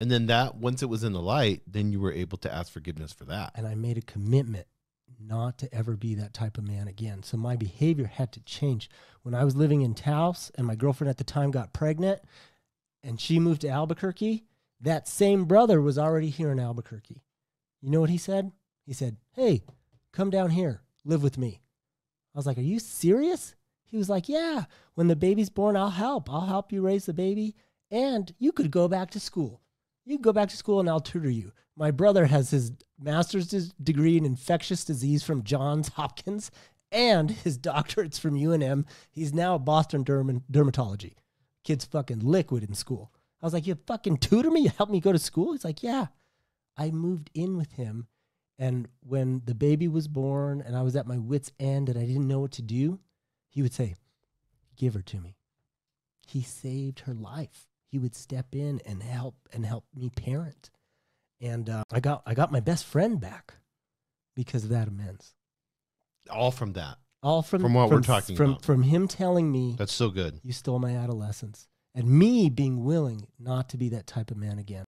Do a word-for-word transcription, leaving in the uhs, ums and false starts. And then that, once it was in the light, then you were able to ask forgiveness for that. And I made a commitment not to ever be that type of man again. So my behavior had to change. When I was living in Taos and my girlfriend at the time got pregnant and she moved to Albuquerque, that same brother was already here in Albuquerque. You know what he said? He said, hey, come down here, live with me. I was like, are you serious? He was like, yeah, when the baby's born, I'll help. I'll help you raise the baby. And you could go back to school. You can go back to school and I'll tutor you. My brother has his master's degree in infectious disease from Johns Hopkins and his doctorates from U N M. He's now at Boston Derm dermatology. Kid's fucking liquid in school. I was like, you fucking tutor me? You help me go to school? He's like, yeah. I moved in with him. And when the baby was born and I was at my wit's end and I didn't know what to do, he would say, give her to me. He saved her life. He would step in and help and help me parent. And uh, I got I got my best friend back because of that amends. All from that. All from from what from, we're talking from, about. From him telling me, that's so good. You stole my adolescence. And me being willing not to be that type of man again.